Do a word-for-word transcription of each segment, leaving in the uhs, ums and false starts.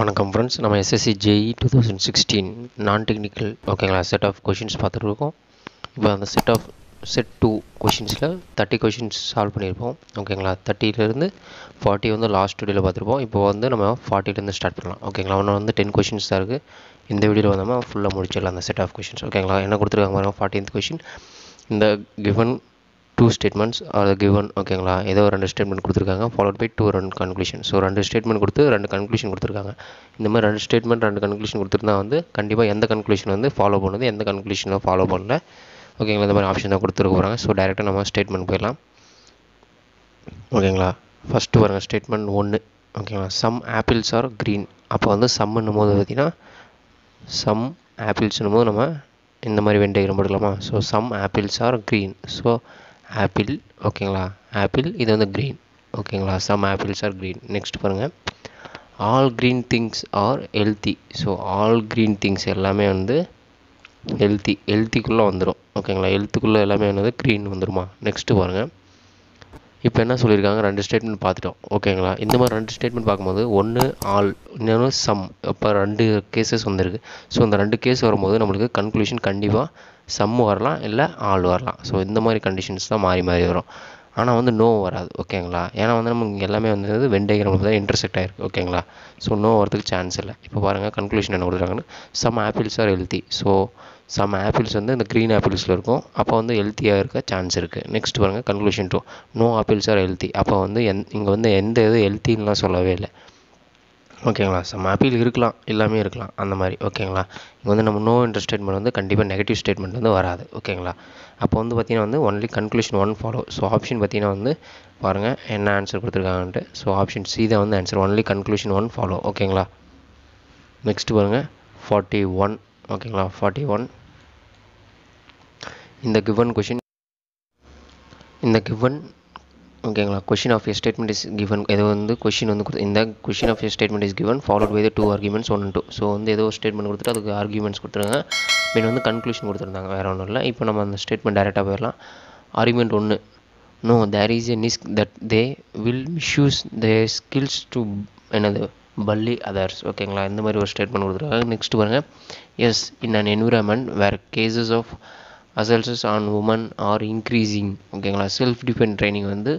வணக்கம் ஃப்ரெண்ட்ஸ், நம்ம S S C J E twenty sixteen நான் டெக்னிக்கல் ஓகேங்களா செட் ஆஃப் क्वेश्चंस பார்த்துட்டு இருக்கோம். இப்போ அந்த செட் ஆஃப் செட் two क्वेश्चंसல thirty क्वेश्चंस சால்வ் பண்ணிருப்போம் ஓகேங்களா. thirty ல இருந்து forty வந்து லாஸ்ட் வீடியோல பார்த்திருப்போம். இப்போ வந்து நம்ம forty ல இருந்து ஸ்டார்ட் பண்ணலாம் ஓகேங்களா. இன்னும் வந்து ten क्वेश्चंस தான் இருக்கு. இந்த வீடியோல வந்து நம்ம ஃபுல்லா முடிச்சிடலாம் அந்த செட் ஆஃப் क्वेश्चंस ஓகேங்களா. என்ன கொடுத்திருக்காங்க பாருங்க, fortieth क्वेश्चन. இந்த given two statements are given ஓகேங்களா. ஏதோ ரெண்டு ஸ்டேட்மெண்ட் கொடுத்துருக்காங்க, followed by two ரெண்டு கன்க்ளூஷன். ஸோ ரெண்டு ஸ்டேட்மெண்ட் கொடுத்து ரெண்டு கன்க்ளூஷன் கொடுத்துருக்காங்க. இந்த மாதிரி ரெண்டு ஸ்டேட்மெண்ட் ரெண்டு கன்க்ளூஷன் கொடுத்துருந்தா வந்து கண்டிப்பாக எந்த கன்க்ளூஷன் வந்து ஃபாலோ பண்ணுது, எந்த கன்க்ளூஷனை ஃபாலோ பண்ணல ஓகேங்களா. இந்த மாதிரி ஆப்ஷன் தான் கொடுத்துருக்க போகிறாங்க. ஸோ டேரெக்டாக நம்ம ஸ்டேட்மெண்ட் போயிடலாம் ஓகேங்களா. ஃபஸ்ட்டு பாருங்கள் ஸ்டேட்மெண்ட் ஒன்று ஓகேங்களா. Some apples are green. அப்போ வந்து சம்னும் போது பார்த்திங்கன்னா சம் ஆப்பிள்ஸ்னும் போது நம்ம இந்த மாதிரி வென் டயக்ராம் போடலாமா. So some apples are green. So apple ஓகேங்களா, ஆப்பிள் இது வந்து க்ரீன் ஓகேங்களா. Some apples are green. Next பாருங்கள், all green things are healthy. So all green things எல்லாமே வந்து ஹெல்த்தி ஹெல்த்திக்குள்ளே வந்துடும் ஓகேங்களா. ஹெல்த்துக்குள்ளே எல்லாமே வந்து க்ரீன் வந்துடுமா. நெக்ஸ்ட்டு பாருங்கள், இப்போ என்ன சொல்லியிருக்காங்க, ரெண்டு ஸ்டேட்மெண்ட் பார்த்துட்டோம் ஓகேங்களா. இந்த மாதிரி ரெண்டு ஸ்டேட்மெண்ட் பார்க்கும்போது ஒன்று ஆல், இன்னொன்று சம். இப்போ ரெண்டு கேசஸ் வந்திருக்கு. ஸோ இந்த ரெண்டு கேஸ் வரும்போது நம்மளுக்கு கன்க்ளூஷன் கண்டிப்பாக சம் வரலாம் இல்லை ஆல் வரலாம். ஸோ இந்த மாதிரி கண்டிஷன்ஸ் தான் மாறி மாறி வரும். ஆனால் வந்து நோ வராது ஓகேங்களா. ஏன்னா வந்து நமக்கு எல்லாமே வந்து வென் டயக்ராம் தான் இன்டர்செக்ட் ஆகிருக்கு ஓகேங்களா. ஸோ நோ வரதுக்கு சான்ஸ் இல்லை. இப்போ பாருங்கள் கன்க்ளூஷன் என்ன கொடுத்துருக்காங்கன்னு, some apples are healthy. So some apples வந்து இந்த க்ரீன் ஆப்பிள்ஸில் இருக்கும். அப்போ வந்து ஹெல்த்தியாக இருக்க சான்ஸ் இருக்குது. நெக்ஸ்ட் பாருங்கள் conclusion two, no apples are healthy. அப்போ வந்து எந் இங்கே வந்து எந்த இது ஹெல்த்தின்லாம் சொல்லவே இல்லை ஓகேங்களா. சம் ஆப்பிள் இருக்கலாம், எல்லாமே இருக்கலாம் அந்த மாதிரி ஓகேங்களா. இங்கே வந்து நம்ம நோ என்ற ஸ்டேட்மெண்ட் வந்து கண்டிப்பாக நெகட்டிவ் ஸ்டேட்மெண்ட் வந்து வராது ஓகேங்களா. அப்போ வந்து பார்த்திங்கன்னா வந்து only conclusion one follow. So option பார்த்திங்கன்னா வந்து பாருங்கள் என்ன ஆன்சர் கொடுத்துருக்காங்கன்ட்டு. ஸோ ஆப்ஷன் சி தான் வந்து answer, only conclusion one follow ஓகேங்களா. நெக்ஸ்ட் பாருங்கள் ஃபார்ட்டி ஒன் ஓகேங்களா. ஃபார்ட்டி ஒன் இந்த கிவன் கொஷின் இந்த கிவன் ஓகேங்களா. Question of a statement is given. ஏதோ வந்து கொஷின் வந்து கொடுத்து இந்த question of a statement is given followed by the two arguments one two. So வந்து ஏதோ ஸ்டேட்மெண்ட் கொடுத்துட்டு அதுக்கு ஆர்குமெண்ட்ஸ் கொடுத்துருங்க, மீன் வந்து கன்க்ளூஷன் கொடுத்துருந்தாங்க, வேறு ஒன்றும் இல்லை. இப்போ நம்ம அந்த ஸ்டேட்மெண்ட் டேரெக்டாக போயிடலாம். ஆர்குமெண்ட் ஒன்று, no there is a risk that they will misuse they skills to என்னது பல்லி அதர்ஸ் ஓகேங்களா. இந்த மாதிரி ஒரு ஸ்டேட்மெண்ட் கொடுத்துருக்காங்க. நெக்ஸ்ட் பாருங்கள், as in an environment where cases of assaults on women are increasing ஓகேங்களா. செல்ஃப் டிஃபென்ஸ் ட்ரைனிங் வந்து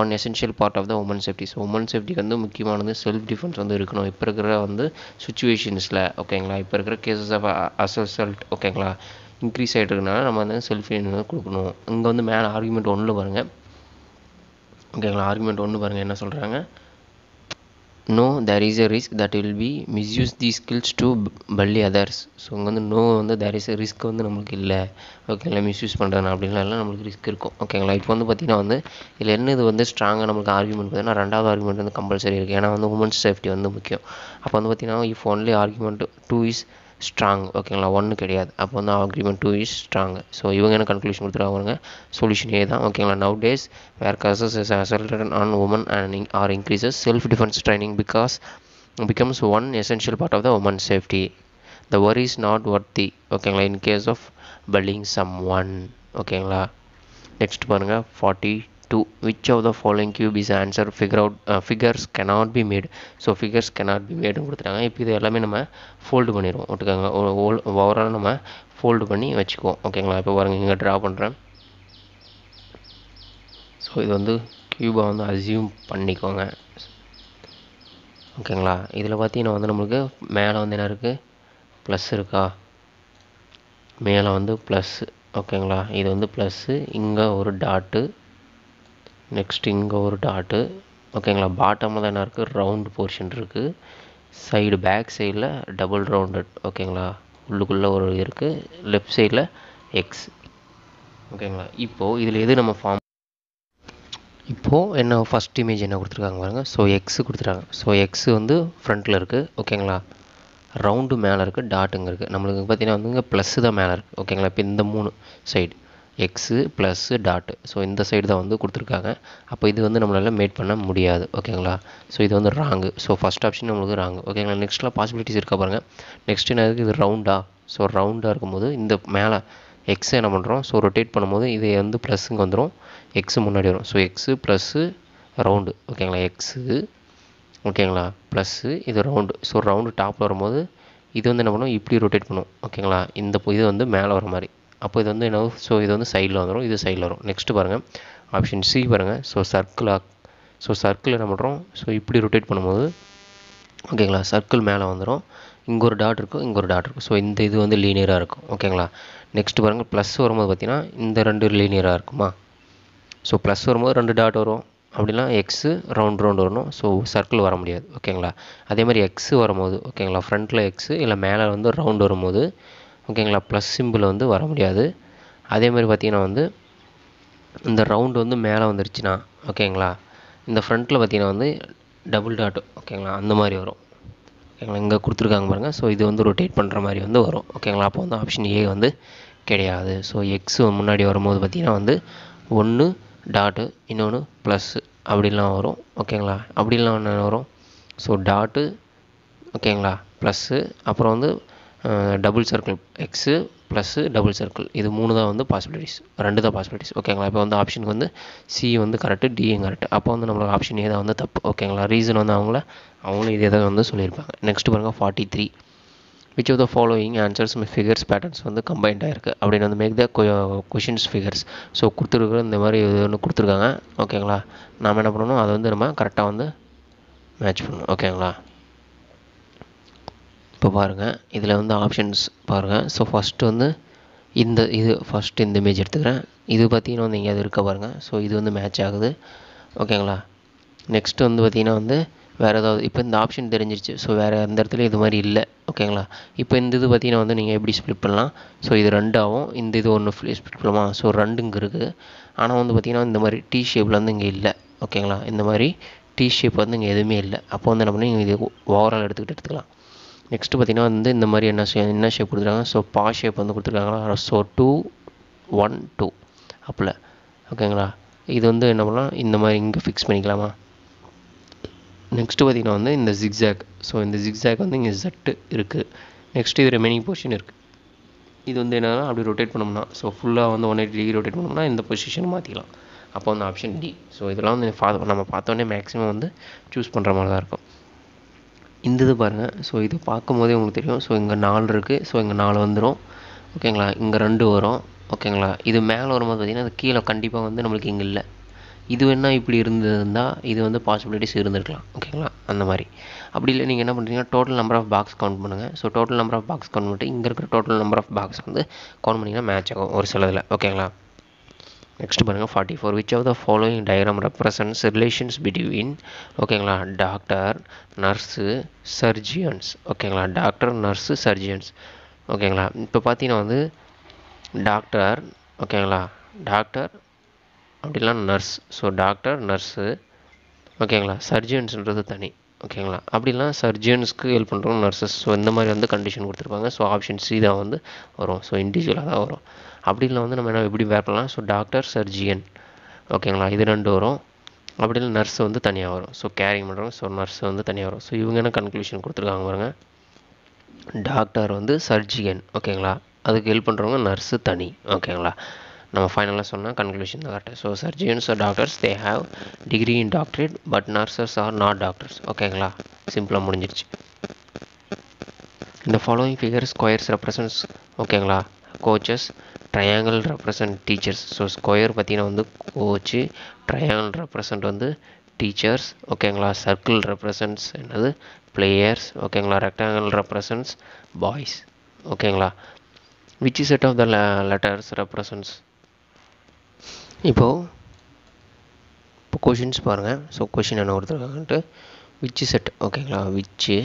one essential part of the woman safety. So woman சேஃப்டிக்கு வந்து முக்கியமானது செல்ஃப் டிஃபென்ஸ் வந்து இருக்கணும் இப்போ இருக்கிற வந்து சுச்சுவேஷன்ஸில் ஓகேங்களா. இப்போ இருக்கிற கேசஸ் ஆஃப் அசல்ட் ஓகேங்களா இன்க்ரீஸ் ஆகிட்டு இருக்கனால நம்ம வந்து செல்ஃப் டிஃபென்ஸ் கொடுக்கணும். இங்கே வந்து மேலே ஆர்குமெண்ட் ஒன்று பாருங்கள் ஓகேங்களா. ஆர்குமெண்ட் ஒன்று பாருங்கள் என்ன சொல்கிறாங்க, no there is a risk that will be misuse the skills to bully others. So இங்கே வந்து நோ வந்து தேர் இஸ் எ ரிஸ்க் வந்து நம்மளுக்கு இல்லை ஓகேங்களா. மிஸ்யூஸ் பண்ணுறதுனா அப்படின்லாம் இல்லை, நம்மளுக்கு ரிஸ்க் இருக்கும் ஓகேங்களா. இப்போ வந்து பார்த்திங்கன்னா வந்து இதில் என்ன இது வந்து ஸ்ட்ராங்காக நம்மளுக்கு ஆர்குமெண்ட் பார்த்தீங்கன்னா ரெண்டாவது ஆர்குமெண்ட் வந்து கம்பல்சரி இருக்குது. ஏன்னா வந்து உமன்ஸ் சேஃப்டி வந்து முக்கியம். அப்போ வந்து பார்த்திங்கன்னா if only argument two is strong ஓகேங்களா, ஒன்று கிடையாது. அப்போ வந்து argument two is strong. So இவங்க என்ன கன்க்ளூஷன் கொடுத்துருக்காங்க, சொல்யூஷன் ஏ தான் ஓகேங்களா. Now days where cases is assault on woman and are increases self defence training because becomes one essential part of the woman safety. The worry is not worthy ஓகேங்களா in case of bullying some one ஓகேங்களா. Next பாருங்கள் forty two, which of the following cube is answer figure out uh, figures cannot be made. so figures cannot be made னு கொடுத்துறாங்க. இப்போ இது எல்லாமே நம்ம fold பண்ணிடுவோம் ஓட்டுக்காங்க, ஓவரால் நம்ம ஃபோல்டு பண்ணி வச்சுக்குவோம் ஓகேங்களா. இப்போ பாருங்கள் இங்கே ட்ரா பண்ணுறேன். ஸோ இது வந்து கியூபாக வந்து அசியூம் பண்ணிக்கோங்க ஓகேங்களா. இதில் பார்த்தீங்கன்னா வந்து நம்மளுக்கு மேலே வந்து என்ன இருக்குது, ப்ளஸ் இருக்கா, மேலே வந்து ப்ளஸ் ஓகேங்களா. இது வந்து ப்ளஸ்ஸு, இங்கே ஒரு டாட்டு, நெக்ஸ்ட் இங்கே ஒரு டாட்டு ஓகேங்களா. பாட்டமில் தான் என்ன இருக்குது, ரவுண்ட் போர்ஷன் இருக்குது. சைடு பேக் சைடில் டபுள் ரவுண்டட் ஓகேங்களா, உள்ளுக்குள்ளே ஒரு இருக்குது. லெஃப்ட் சைடில் எக்ஸ் ஓகேங்களா. இப்போது இதில் எது நம்ம ஃபார்ம், இப்போது என்ன ஃபஸ்ட் இமேஜ் என்ன கொடுத்துருக்காங்க பாருங்கள். ஸோ எக்ஸு கொடுத்துருக்காங்க. ஸோ எக்ஸு வந்து ஃப்ரண்ட்டில் இருக்குது ஓகேங்களா, ரவுண்டு மேலே இருக்குது, டாட்டுங்க இருக்குது. நம்மளுக்கு பார்த்தீங்கன்னா வந்து இங்கே ப்ளஸ்ஸு தான் மேலே இருக்குது ஓகேங்களா. இப்போ இந்த மூணு side X plus dot. So இந்த சைடு தான் வந்து கொடுத்துருக்காங்க. அப்போ இது வந்து நம்மளால் மேட் பண்ண முடியாது ஓகேங்களா. ஸோ இது வந்து ராங்கு. ஸோ ஃபஸ்ட் ஆப்ஷன் நம்மளுக்கு ராங்கு ஓகேங்களா. நெக்ஸ்ட்டில் பாசிபிலிட்டிஸ் இருக்கா பாருங்கள். நெக்ஸ்ட் என்ன இருக்குது, இது ரவுண்டா. ஸோ ரவுண்டாக இருக்கும்போது இந்த மேலே எக்ஸை என்ன பண்ணுறோம், ஸோ ரொட்டேட் பண்ணும்போது இது வந்து ப்ளஸ்ஸுங்க வந்துடும், எக்ஸு முன்னாடி வரும். ஸோ எக்ஸு ப்ளஸ்ஸு ரவுண்டு ஓகேங்களா. எக்ஸு ஓகேங்களா. ப்ளஸ்ஸு இது ரவுண்டு, ஸோ ரவுண்டு டாப்பில் வரும்போது இது வந்து என்ன பண்ணும், இப்படி ரொட்டேட் பண்ணும் ஓகேங்களா. இந்த இது வந்து மேலே வர மாதிரி, அப்போ இது வந்து என்ன, ஸோ இது வந்து சைடில் வந்துடும், இது சைடில் வரும். நெக்ஸ்ட்டு பாருங்கள் ஆப்ஷன் சி பாருங்கள். ஸோ சர்க்கிளாக, ஸோ சர்க்கிள் என்ன பண்ணுறோம், ஸோ இப்படி ரொட்டேட் பண்ணும்போது ஓகேங்களா சர்க்கிள் மேலே வந்துடும். இங்கே ஒரு டாட் இருக்கும், இங்கே ஒரு டாட் இருக்கும். ஸோ இந்த இது வந்து லீனியராக இருக்கும் ஓகேங்களா. நெக்ஸ்ட் பாருங்கள் ப்ளஸ் வரும்போது பார்த்திங்கன்னா இந்த ரெண்டு லீனியராக இருக்குமா. ஸோ ப்ளஸ் வரும்போது ரெண்டு டாட் வரும், அப்படின்னா எக்ஸு ரவுண்ட் ரவுண்டு வரணும். ஸோ சர்க்கிள் வர முடியாது ஓகேங்களா. அதே மாதிரி எக்ஸு வரும்போது ஓகேங்களா, ஃப்ரண்ட்டில் எக்ஸு இல்லை மேலே வந்து ரவுண்டு வரும்போது ஓகேங்களா ப்ளஸ் சிம்பிள் வந்து வர முடியாது. அதே மாதிரி பார்த்திங்கன்னா வந்து இந்த ரவுண்டு வந்து மேலே வந்துருச்சுன்னா ஓகேங்களா, இந்த ஃப்ரண்ட்டில் பார்த்திங்கன்னா வந்து டபுள் டாட் ஓகேங்களா அந்த மாதிரி வரும் ஓகேங்களா. இங்கே கொடுத்துருக்காங்க பாருங்கள். ஸோ இது வந்து ரொட்டேட் பண்ணுற மாதிரி வந்து வரும் ஓகேங்களா. அப்போ வந்து ஆப்ஷன் ஏ வந்து கிடையாது. ஸோ எக்ஸு முன்னாடி வரும்போது பார்த்திங்கன்னா வந்து ஒன்று டாட்டு இன்னொன்று ப்ளஸ்ஸு அப்படிலாம் வரும் ஓகேங்களா. அப்படிலாம் ஒன்று வரும். ஸோ டாட்டு ஓகேங்களா ப்ளஸ்ஸு அப்புறம் வந்து double circle X plus double circle, இது மூணு தான் வந்து பாசிபிலிட்டிஸ், ரெண்டு தான் பாசிபிலிட்டிஸ் ஓகேங்களா. இப்போ வந்து ஆப்ஷனுக்கு வந்து சி வந்து கரெக்டு, டியும் கரெக்டு. அப்போ வந்து நம்மளுக்கு ஆப்ஷன் ஏ தான் வந்து தப்பு ஓகேங்களா. ரீசன் வந்து அவங்கள அவங்களும் இதே தான் வந்து சொல்லியிருப்பாங்க. நெக்ஸ்ட் பாருங்கள் forty three which of the following answers my figures patterns வந்து combined ஆகிருக்கு அப்படின்னு வந்து மேக் த questions figures. ஸோ கொடுத்துருக்குற இந்த மாதிரி இது ஒன்று கொடுத்துருக்காங்க ஓகேங்களா. நாம் என்ன பண்ணணும், அதை வந்து நம்ம கரெக்டாக வந்து மேட்ச் பண்ணணும் ஓகேங்களா. இப்போ பாருங்கள் இதில் வந்து ஆப்ஷன்ஸ் பாருங்கள். ஸோ ஃபஸ்ட்டு வந்து இந்த இது ஃபஸ்ட்டு இந்த இமேஜ் எடுத்துக்கிறேன். இது பார்த்திங்கன்னா வந்து எங்கேயாவது இருக்க பாருங்கள். ஸோ இது வந்து மேட்ச் ஆகுது ஓகேங்களா. நெக்ஸ்ட்டு வந்து பார்த்திங்கன்னா வந்து வேறு ஏதாவது, இப்போ இந்த ஆப்ஷன் தெரிஞ்சிருச்சு. ஸோ வேறு எந்த இடத்துல இது மாதிரி இல்லை ஓகேங்களா. இப்போ இந்த இது பார்த்திங்கன்னா வந்து நீங்கள் எப்படி ஸ்ப்ளிட் பண்ணலாம். ஸோ இது ரெண்டாகவும் இந்த இது ஒன்று ஸ்ப்ளிட் பண்ணலாமா. ஸோ ரெண்டு இங்கே இருக்குது, ஆனால் வந்து பார்த்திங்கன்னா இந்த மாதிரி டி ஷேப்பில் வந்து இங்கே இல்லை ஓகேங்களா. இந்த மாதிரி டி ஷேப் வந்து இங்கே எதுவுமே இல்லை. அப்போ வந்து என்ன பண்ணி இது ஓவரால் எடுத்துக்கிட்டு எடுத்துக்கலாம். நெக்ஸ்ட்டு பார்த்திங்கன்னா வந்து இந்த மாதிரி என்ன என்ன ஷேப் கொடுத்துருக்காங்க. ஸோ பா ஷேப் வந்து கொடுத்துருக்காங்களா. ஸோ டூ ஒன் டூ அப்பில் ஓகேங்களா. இது வந்து என்ன பண்ணலாம், இந்த மாதிரி இங்கே ஃபிக்ஸ் பண்ணிக்கலாமா. நெக்ஸ்ட்டு பார்த்திங்கன்னா வந்து இந்த ஜிக்ஸாக். ஸோ இந்த ஜிக்ஸாக் வந்து இங்கே ஜட்டு இருக்குது. நெக்ஸ்ட்டு இது ரிமைனிங் போர்ஷன் இருக்குது. இது வந்து என்னென்னா அப்படி ரொட்டேட் பண்ணோம்னா, ஸோ ஃபுல்லாக வந்து ஒன் எயிட்டி டிகிரி ரொட்டேட் பண்ணோம்னா இந்த பொசிஷன் மாற்றிக்கலாம். அப்போ வந்து ஆப்ஷன் டி. ஸோ இதெல்லாம் வந்து நம்ம பார்த்தோன்னே மேக்ஸிமம் வந்து சூஸ் பண்ணுற மாதிரி தான் இருக்கும். இந்த இது பாருங்கள். ஸோ இது பார்க்கும் போதே உங்களுக்கு தெரியும். ஸோ இங்கே நாலு இருக்குது. ஸோ இங்கே நாலு வந்துடும் ஓகேங்களா. இங்கே ரெண்டு வரும் ஓகேங்களா. இது மேலே வரும்போது பார்த்திங்கன்னா அது கீழே கண்டிப்பாக வந்து நம்மளுக்கு இங்கே இல்லை. இது வேணா இப்படி இருந்திருந்தால் இது வந்து பாசிபிலிட்டிஸ் இருந்திருக்கலாம் ஓகேங்களா. அந்த மாதிரி அப்படி இல்லை, நீங்கள் என்ன பண்ணுறீங்கன்னா total number of box count பண்ணுங்கள். So total number of box count பண்ணிட்டு இங்கே இருக்கிற டோட்டல் நம்பர் ஆஃப் பாக்ஸ் வந்து கவுண்ட் பண்ணிங்கன்னா மேட்ச் ஆகும் ஒரு சில இதில் ஓகேங்களா. நெக்ஸ்ட் பாருங்கள் forty four which of the following diagram represents relations between ஓகேங்களா டாக்டர் நர்ஸு சர்ஜியன்ஸ் ஓகேங்களா. டாக்டர் நர்ஸு சர்ஜியன்ஸ் ஓகேங்களா. இப்போ பார்த்தீங்கன்னா வந்து டாக்டர் ஓகேங்களா, டாக்டர் அப்படிலாம் நர்ஸ். ஸோ டாக்டர் நர்ஸு ஓகேங்களா, சர்ஜன்ஸுன்றது தனி ஓகேங்களா. அப்படிலாம் சர்ஜன்ஸ்க்கு ஹெல்ப் பண்ணுறோம் நர்ஸஸ். ஸோ இந்த மாதிரி வந்து கண்டிஷன் கொடுத்துருப்பாங்க. ஸோ ஆப்ஷன் சி தான் வந்து வரும். ஸோ இண்டிவிஜுவலாக தான் வரும். அப்படிலாம் வந்து நம்ம என்ன எப்படி வேர் பண்ணலாம். ஸோ டாக்டர் சர்ஜியன் ஓகேங்களா, இது ரெண்டு வரும். அப்படிலாம் நர்ஸ் வந்து தனியாக வரும். ஸோ கேரிங் பண்ணுறோம். ஸோ நர்ஸ் வந்து தனியாக வரும். ஸோ இவங்க என்ன கன்க்ளூஷன் கொடுத்துருக்காங்க பாருங்க, டாக்டர் வந்து சர்ஜியன் ஓகேங்களா, அதுக்கு ஹெல்ப் பண்ணுறவங்க நர்ஸு தனி ஓகேங்களா. நம்ம ஃபைனலாக சொன்னால் கன்க்ளூஷன் தான் கரெக்டாக. So surgeons are doctors they have degree in doctorate but nurses are not doctors ஓகேங்களா. சிம்பிளாக முடிஞ்சிருச்சு. இந்த ஃபாலோயிங் ஃபிகர் ஸ்கொயர்ஸ் ரெப்ரசன்ஸ் ஓகேங்களா coaches, triangle represent teachers. So square பார்த்திங்கன்னா வந்து கோச்சு, ட்ரையாங்கிள் ரெப்ரசன்ட் வந்து டீச்சர்ஸ் ஓகேங்களா, சர்க்கிள் ரெப்ரசன்ட்ஸ் என்னது பிளேயர்ஸ் ஓகேங்களா, ரெக்டாங்கிள் ரெப்ரசன்ட்ஸ் பாய்ஸ் ஓகேங்களா. Which set of the letters represents. இப்போது இப்போ கொஷின்ஸ் பாருங்கள். ஸோ கொஷின் என்ன கொடுத்துருக்காங்கன்ட்டு விச்சு செட் ஓகேங்களா, which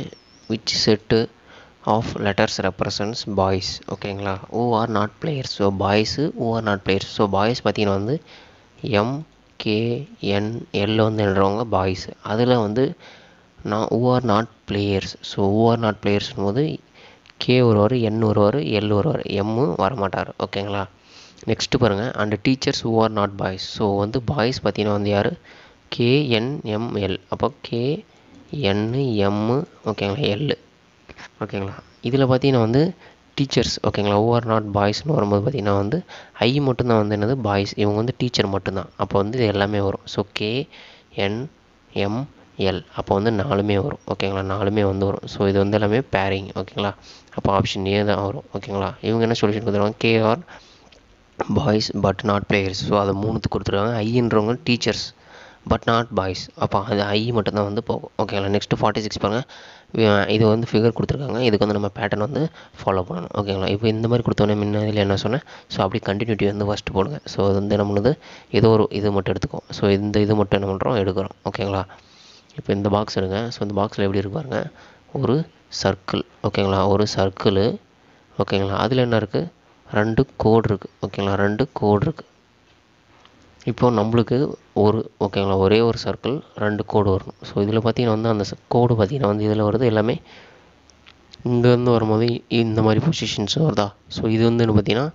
which set of letters represents boys ஓகேங்களா who are not players. So boys who are not players. So boys பார்த்திங்கன்னா வந்து எம் கே என் எல்ல வந்து எழுறவங்க பாய்ஸ். அதில் வந்து நான் who are not players. So who are not பிளேயர்ஸ்னும் போது கே வருவார், என் வருவார், எல் வருவார், எம்மு வரமாட்டார் ஓகேங்களா. நெக்ஸ்ட்டு பாருங்கள் and teachers who are not boys. So வந்து பாய்ஸ் பார்த்தீங்கன்னா வந்து யார் கேஎன்எம்எல். அப்போ கே என்னு எம்மு ஓகேங்களா எல்லு ஓகேங்களா. இதில் பார்த்தீங்கன்னா வந்து டீச்சர்ஸ் ஓகேங்களா ஹூ ஆர் நாட் பாய்ஸ்னு வரும்போது பார்த்திங்கன்னா வந்து ஐ மட்டும்தான் வந்து என்னது பாய்ஸ். இவங்க வந்து டீச்சர் மட்டும்தான். அப்போ வந்து இது எல்லாமே வரும். So K N M L. அப்போ வந்து நாலுமே வரும் ஓகேங்களா, நாலுமே வந்து வரும். ஸோ இது வந்து எல்லாமே பேரிங் ஓகேங்களா. அப்போ ஆப்ஷன் ஏ தான் வரும் ஓகேங்களா. இவங்க என்ன சொல்யூஷன் கொடுத்துருவாங்க, K are boys but not players. So அதை மூணுத்துக்கு கொடுத்துருவாங்க. ஐன்றவங்க டீச்சர்ஸ் பட் நாட் பாய்ஸ். அப்போ அது ஐ மட்டும் தான் வந்து போகும் ஓகேங்களா. நெக்ஸ்ட் ஃபார்ட்டி சிக்ஸ் பாருங்கள், இது வந்து ஃபிகர் கொடுத்துருக்காங்க. இதுக்கு வந்து நம்ம பேட்டர்ன் வந்து ஃபாலோ பண்ணணும் ஓகேங்களா. இப்போ இந்த மாதிரி கொடுத்தோன்னே முன்ன இதில் என்ன சொன்னேன், ஸோ அப்படி கண்டினியூட்டி வந்து ஃபஸ்ட்டு போடுங்க. ஸோ அது வந்து நம்மளது ஏதோ ஒரு இது மட்டும் எடுத்துக்கும். ஸோ இந்த இது மட்டும் என்ன பண்ணுறோம், எடுக்கிறோம் ஓகேங்களா. இப்போ இந்த பாக்ஸ் எடுங்க. ஸோ இந்த பாக்ஸில் எப்படி இருப்பாருங்க, ஒரு சர்க்கிள் ஓகேங்களா, ஒரு சர்க்கிள் ஓகேங்களா. அதில் என்ன இருக்குது, ரெண்டு கோடு இருக்குது ஓகேங்களா, ரெண்டு கோடு இருக்குது. இப்போது நம்மளுக்கு ஒரு ஓகேங்களா ஒரே ஒரு சர்க்கிள் ரெண்டு கோடு வரணும். ஸோ இதில் பார்த்திங்கன்னா வந்து அந்த கோடு பார்த்திங்கன்னா வந்து இதில் வருது எல்லாமே இங்கேருந்து வரும்போது இந்த மாதிரி பொசிஷன்ஸ் வருதா. ஸோ இது வந்து பார்த்திங்கன்னா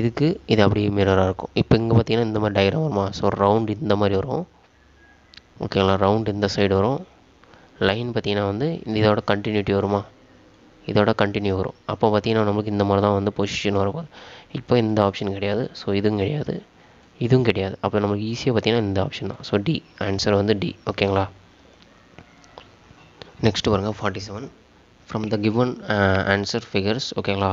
இதுக்கு இது அப்படியே மிரராக இருக்கும். இப்போ இங்கே பார்த்திங்கன்னா இந்த மாதிரி டயக்ராம் வருமா. ஸோ ரவுண்ட் இந்த மாதிரி வரும் ஓகேங்களா, ரவுண்ட் இந்த சைடு வரும். லைன் பார்த்திங்கன்னா வந்து இதோட கண்டினியூட்டி வருமா, இதோட கண்டினியூ வரும். அப்போ பார்த்திங்கன்னா நம்மளுக்கு இந்த மாதிரி தான் வந்து பொசிஷன் வரும். இப்போ இந்த ஆப்ஷன் கிடையாது, ஸோ இதுவும் கிடையாது, இதுவும் கிடையாது. அப்போ நம்மளுக்கு ஈஸியாக பார்த்திங்கன்னா இந்த ஆப்ஷன் தான். ஸோ டி ஆன்சர் வந்து டி ஓகேங்களா. நெக்ஸ்ட் பாருங்க forty seven from the given answer figures ஓகேங்களா,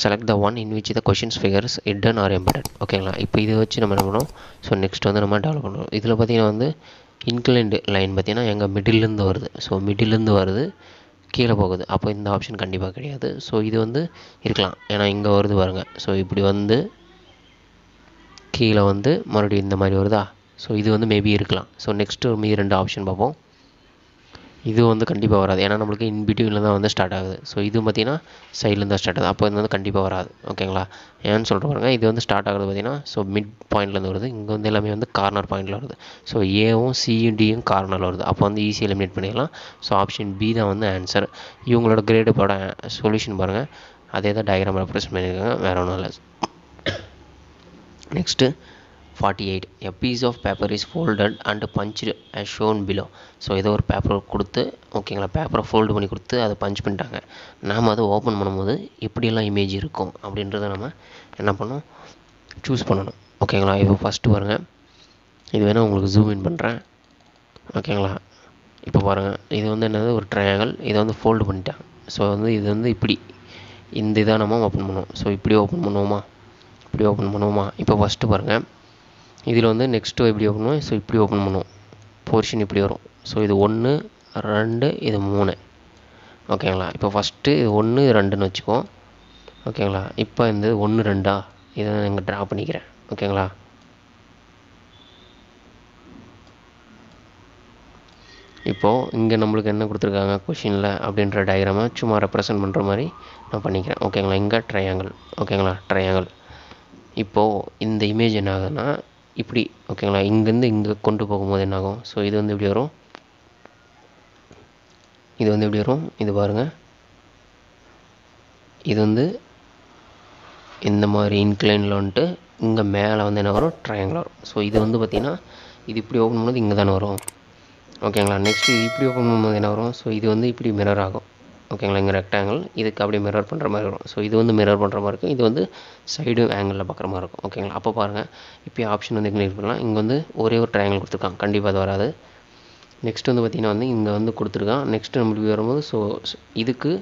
select the one in which the questions figures hidden R embedded ஓகேங்களா. இப்போ இதை வச்சு நம்ம என்ன பண்ணுவோம், ஸோ நெக்ஸ்ட் வந்து நம்ம டெவலப் பண்ணுவோம். இதில் பார்த்திங்கன்னா வந்து இன்க்ளைன்டு லைன் பார்த்திங்கன்னா எங்கள் மிடில்லேருந்து வருது. ஸோ மிடில்லேருந்து வருது கீழே போகுது. அப்போ இந்த ஆப்ஷன் கண்டிப்பாக கிடையாது. ஸோ இது வந்து இருக்கலாம், ஏன்னா இங்கே வருது பாருங்கள். ஸோ இப்படி வந்து கீழே வந்து மறுபடியும் இந்த மாதிரி வருதா. ஸோ இது வந்து மேபி இருக்கலாம். ஸோ நெக்ஸ்ட்டு மீதி ரெண்டு ஆப்ஷன் பார்ப்போம். இது வந்து கண்டிப்பாக வராது, ஏன்னா நம்மளுக்கு இன்பிட்வீனில் தான் வந்து ஸ்டார்ட் ஆகுது. ஸோ இது பார்த்திங்கன்னா சைட்லேருந்து தான் ஸ்டார்ட் ஆகுது. அப்போ இது வந்து கண்டிப்பாக வராது ஓகேங்களா. ஏன்னு சொல்கிற பாருங்க, இது வந்து ஸ்டார்ட் ஆகுது பார்த்திங்கன்னா ஸோ மிட் பாயிண்ட்லேருந்து வருது. இங்கே வந்து எல்லாமே வந்து கார்னர் பாயிண்டில் வருது. ஸோ ஏவும் சியும் டியும் கார்னரில் வருது. அப்போ வந்து ஈஸியாக எலிமினேட் பண்ணிடலாம். ஸோ ஆப்ஷன் பி தான் வந்து ஆன்சர். இவங்களோட கிரேடுப்போட சொல்யூஷன் பாருங்கள், அதே தான் டயக்ராம் ரெப்ரசன்ட் பண்ணியிருக்காங்க, வேறு ஒன்றும் இல்லை. Next forty eight a piece of paper is folded and punched as shown below. So ஏதோ ஒரு பேப்பரை கொடுத்து ஓகேங்களா, பேப்பரை ஃபோல்டு பண்ணி கொடுத்து அதை பஞ்ச் பண்ணிட்டாங்க. நாம் அதை ஓப்பன் பண்ணும்போது இப்படியெல்லாம் இமேஜ் இருக்கும் அப்படின்றத நம்ம என்ன பண்ணணும், சூஸ் பண்ணணும் ஓகேங்களா. இப்போ ஃபஸ்ட்டு பாருங்கள், இது வேணால் உங்களுக்கு ஜூம் இன் பண்ணுறேன் ஓகேங்களா. இப்போ பாருங்கள், இது வந்து என்னது ஒரு ட்ரையாங்கல், இதை வந்து ஃபோல்டு பண்ணிட்டாங்க. ஸோ வந்து இது வந்து இப்படி இந்த இதாக நம்ம ஓப்பன் பண்ணுவோம். ஸோ இப்படி ஓப்பன் பண்ணுவோமா, இப்படி ஓப்பன் பண்ணுவோமா. இப்போ ஃபஸ்ட்டு பாருங்கள், இதில் வந்து நெக்ஸ்ட்டு எப்படி ஓப்பன் பண்ணுவோம், ஸோ இப்படி ஓப்பன் பண்ணுவோம். போர்ஷன் இப்படி வரும். ஸோ இது ஒன்று ரெண்டு இது மூணு ஓகேங்களா. இப்போ ஃபஸ்ட்டு இது ஒன்று ரெண்டுன்னு வச்சுக்குவோம் ஓகேங்களா. இப்போ இந்த ஒன்று ரெண்டா இதை நான் இங்கே ட்ரா பண்ணிக்கிறேன் ஓகேங்களா. இப்போது இங்கே நம்மளுக்கு என்ன கொடுத்துருக்காங்க கொஷினில் அப்படின்ற டயக்ராமை சும்மா ரெப்ரசன்ட் பண்ணுற மாதிரி நான் பண்ணிக்கிறேன் ஓகேங்களா. இங்கே ட்ரையாங்கல் ஓகேங்களா, ட்ரையாங்கல். இப்போது இந்த இமேஜ் என்ன ஆகுதுன்னா இப்படி ஓகேங்களா, இங்கேருந்து இங்கே கொண்டு போகும்போது என்ன ஆகும். ஸோ இது வந்து இப்படி வரும், இது வந்து இப்படி வரும். இது பாருங்கள், இது வந்து இந்த மாதிரி இன்க்ளைனில் வந்துட்டு இங்கே மேலே வந்து என்ன வரும், ட்ரையாங்கில் வரும். ஸோ இது வந்து பார்த்திங்கன்னா இது இப்படி ஓப்பன் பண்ணும்போது இங்கே தானே வரும் ஓகேங்களா. நெக்ஸ்ட்டு இது இப்படி ஓப்பன் பண்ணும்போது என்ன வரும். ஸோ இது வந்து இப்படி மிரர் ஆகும் ஓகேங்களா. இங்கே ரெக்டாங்கிள் இதுக்கு அப்படியே மிரர் பண்ணுற மாதிரி வரும். ஸோ இது வந்து மிரர் பண்ணுற மாதிரி இருக்கும், இது வந்து சைடு ஆங்கிளில் பார்க்குற மாதிரி இருக்கும் ஓகேங்களா. அப்போ பாருங்கள், இப்போ ஆப்ஷன் வந்து கிளிக் பண்ணலாம். இங்கே வந்து ஒரே ஒரு ட்ரையாங்கிள் கொடுத்துருக்காங்க, கண்டிப்பாக அது வராது. நெக்ஸ்ட் வந்து பார்த்திங்கன்னா வந்து இங்கே வந்து கொடுத்துருக்கான். நெக்ஸ்ட்டு நம்மளுக்கு வரும்போது ஸோ இதுக்கு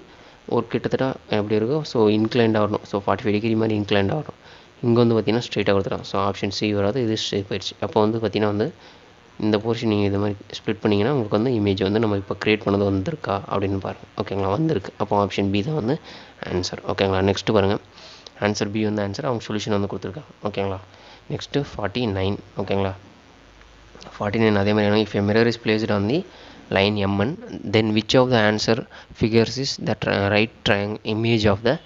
ஒரு கிட்டத்தட்ட எப்படி இருக்கும், ஸோ இன்க்ளைண்டாக வரணும். ஸோ ஃபார்ட்டி ஃபைவ் டிகிரி மாதிரி இன்க்ளைண்டாக வரும். இங்கே வந்து பார்த்திங்கன்னா ஸ்ட்ரெயிட்டாக கொடுத்துருக்காங்க. ஸோ ஆப்ஷன் சி வராது, இது ஸ்ட்ரெயிட் போயிடுச்சு. அப்போ வந்து பார்த்திங்கன்னா வந்து இந்த போர்ஷன் நீங்கள் இது மாதிரி ஸ்ப்ளிட் பண்ணிங்கன்னா உங்களுக்கு வந்து இமேஜ் வந்து நம்ம இப்போ க்ரியேட் பண்ணது வந்திருக்கா அப்படின்னு பாருங்கள் ஓகேங்களா. வந்திருக்கு. அப்போ ஆப்ஷன் பி தான் வந்து ஆன்சர் ஓகேங்களா. நெக்ஸ்ட்டு பாருங்கள், ஆன்சர் பி வந்து ஆன்சர். அவங்க சொல்யூஷன் வந்து கொடுத்துருக்காங்க ஓகேங்களா. நெக்ஸ்ட்டு ஃபார்ட்டி நைன் ஓகேங்களா. ஃபார்ட்டி நைன் அதே மாதிரி if a mirror is placed on the line M N then which of the answer figures is the right triangle image of the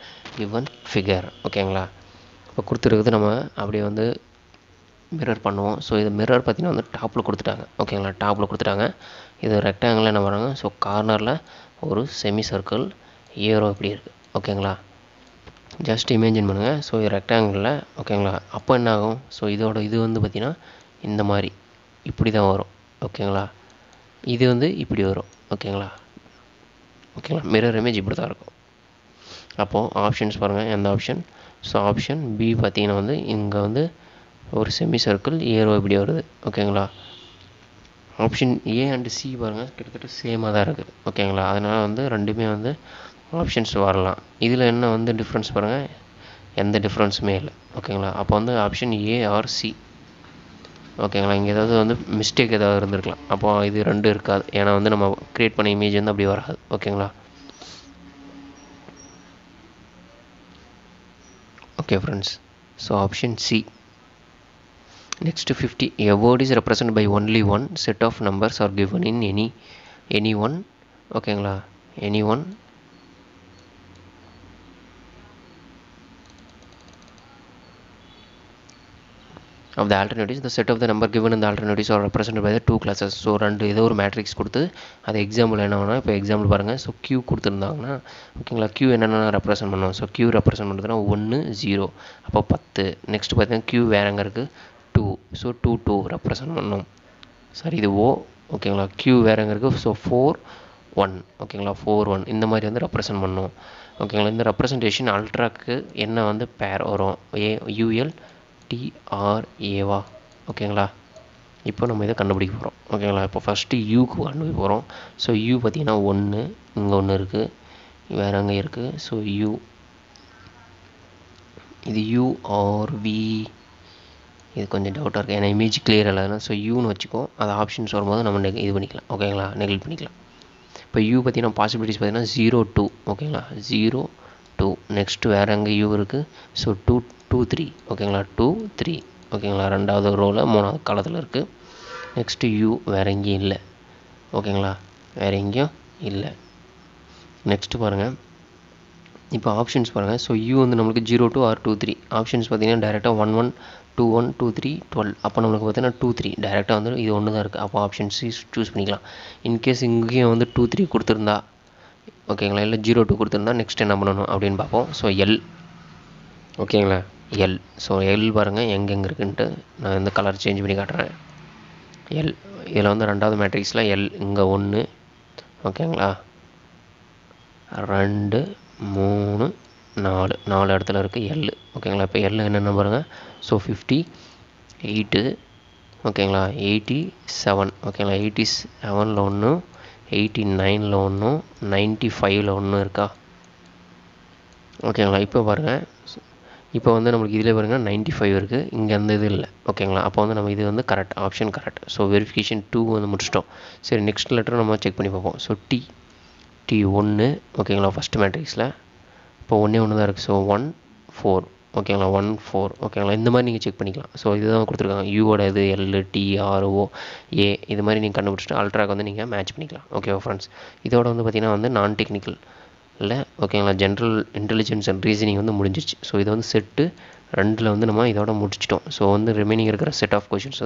given figure ஓகேங்களா. இப்போ கொடுத்துருக்குது நம்ம அப்படியே வந்து மிரர் பண்ணுவோம். ஸோ இது மிரர் பார்த்திங்கன்னா வந்து டாப்பில் கொடுத்துட்டாங்க ஓகேங்களா, டாப்பில் கொடுத்துட்டாங்க. இது ரெக்டாங்கிளில் என்ன பண்ணுறாங்க, ஸோ கார்னரில் ஒரு செமி சர்க்கிள் ஏரோ இப்படி இருக்குது ஓகேங்களா. ஜஸ்ட் இமேஜின் பண்ணுங்கள். ஸோ இது ரெக்டாங்கிளில் ஓகேங்களா. அப்போ என்ன ஆகும், ஸோ இதோட இது வந்து பார்த்திங்கன்னா இந்த மாதிரி இப்படி தான் வரும் ஓகேங்களா. இது வந்து இப்படி வரும் ஓகேங்களா. ஓகேங்களா மிரர் இமேஜ் இப்படி தான் இருக்கும். அப்போது ஆப்ஷன்ஸ் பாருங்கள், எந்த ஆப்ஷன். ஸோ ஆப்ஷன் பி பார்த்திங்கன்னா வந்து இங்கே வந்து ஒரு செமி சர்க்கிள் ஏரோ இப்படி வருது ஓகேங்களா. option A and C varanga kidathata same ah irukku okayla adanal vandu rendume vandu options varalam idhila enna vandu difference paranga endha difference me illa okayla appo vandu option A or C okayla inga edavadhu vandu mistake edavadhu irundirukla appo idhu rendu irukadu ena vandu nama create panna image vandu appadi varadu okayla okay friends so option C. Next to fifty, a word is represented by only one set of numbers are given in any any one okay any one of the alternatives. The set of the number given in the alternatives are represented by the two classes. So rendu edho or matrix kuduthu ad example enna avana ipo example parunga so q kuduthirundanga okayla q enna na represent pannom so q represent panradhana one zero appo ten next pathina q veranga irukku two so two two represent பண்ணோம் சரி இது O ஓகேங்களா Q வேறங்க இருக்கு so four one ஓகேங்களா four one இந்த மாதிரி வந்து ரெப்ரசன்ட் பண்ணோம் ஓகேங்களா இந்த ரெப்ரசன்டேஷன் அல்ட்ராக்கு என்ன வந்து பேர் வரும் U L T R A வா ஓகேங்களா இப்போ நம்ம இத கண்டுபிடிக்க போறோம் ஓகேங்களா இப்போ ஃபர்ஸ்ட் U க்கு கண்டுபிடிக்க போறோம் so U பாத்தீங்கன்னா one இங்க ஒன்னு இருக்கு வேறங்க இருக்கு so U இது U or V இது கொஞ்சம் டவுட்டா இருக்கு انا இமேஜ் கிளியர் இல்லனா சோ u னு வெச்சுக்கோ அது ஆப்ஷன்ஸ் வரும்போது நம்ம இது பண்ணிக்கலாம் ஓகேங்களா நெக்லெக்ட் பண்ணிக்கலாம் இப்போ u பத்தினா பாசிபிலிட்டிஸ் பத்தினா zero two ஓகேங்களா zero two நெக்ஸ்ட் வேற எங்க u இருக்கு சோ two two three ஓகேங்களா two three ஓகேங்களா இரண்டாவது ரோல மூணாவது காலத்துல இருக்கு நெக்ஸ்ட் u வேற எங்க இல்ல ஓகேங்களா வேற எங்க இல்ல நெக்ஸ்ட் பாருங்க இப்போ ஆப்ஷன்ஸ் பாருங்க சோ u வந்து நமக்கு zero two or two three options பாத்தீங்கன்னா டைரக்டா eleven two one two three twelve அப்ப நமக்கு பாத்தீங்கன்னா two three டைரக்டா வந்து இது ஒன்னு தான் இருக்கு அப்ப ஆப்ஷன் C चूஸ் பண்ணிக்கலாம் இன் கேஸ் இங்கேயும் வந்து two three கொடுத்திருந்தா ஓகேங்களா இல்ல zero two கொடுத்திருந்தா நெக்ஸ்ட் என்ன பண்ணனும் அப்படிን பாப்போம் சோ L ஓகேங்களா L சோ L பாருங்க எங்க எங்க இருக்குன்னு நான் இந்த கலர் चेंज பண்ணி காட்றேன் L இதுல வந்து இரண்டாவது மேட்ரிக்ஸ்ல L இங்க one ஓகேங்களா two three four நாலு இடத்துல இருக்கு L ஓகேங்களா இப்போ L என்ன நம்பர்ங்க சோ fifty eight ஓகேங்களா eighty seven ஓகேங்களா eighty seven ல ஒன்னு eighty nine ல ஒன்னு ninety five ல ஒன்னு இருக்கா ஓகேங்களா இப்போ பாருங்க இப்போ வந்து நமக்கு இதுல பாருங்க ninety five இருக்கு இங்க அந்த இது இல்ல ஓகேங்களா அப்ப வந்து நம்ம இது வந்து correct option correct so verification two வந்து முடிச்சிட்டோம் சரி நெக்ஸ்ட் லெட்டர் நம்ம செக் பண்ணி பாப்போம் சோ T T one ஓகேங்களா ஃபர்ஸ்ட் மேட்ரிக்ஸ்ல இப்போ ஒண்ணே ஒண்ணு தான் இருக்கு சோ one four ஓகேங்களா one four ஓகேங்களா இந்த மாதிரி நீங்க செக் பண்ணிக்கலாம் சோ இதுதான் கொடுத்திருக்காங்க U ஓட இது L T R O A இது மாதிரி நீங்க கண்டுபிடிச்சிட்டு அல்ட்ராக்கு வந்து நீங்க மேட்ச் பண்ணிக்கலாம் ஓகேவா फ्रेंड्स இதோட வந்து பாத்தீனா வந்து நான் டெக்னிக்கல் இல்ல ஓகேங்களா ஜெனரல் இன்டெலிஜென்ஸ் அண்ட் ரீசனிங் வந்து முடிஞ்சிருச்சு சோ இது வந்து செட் ரெண்டுல வந்து நம்ம இதோட முடிச்சிட்டோம் சோ வந்து ரிமைனிங் இருக்கிற செட் ஆஃப் क्वेश्चंस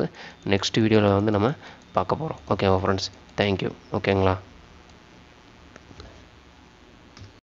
நெக்ஸ்ட் வீடியோல வந்து நம்ம பார்க்க போறோம் ஓகேவா फ्रेंड्स थैंक यू ஓகேங்களா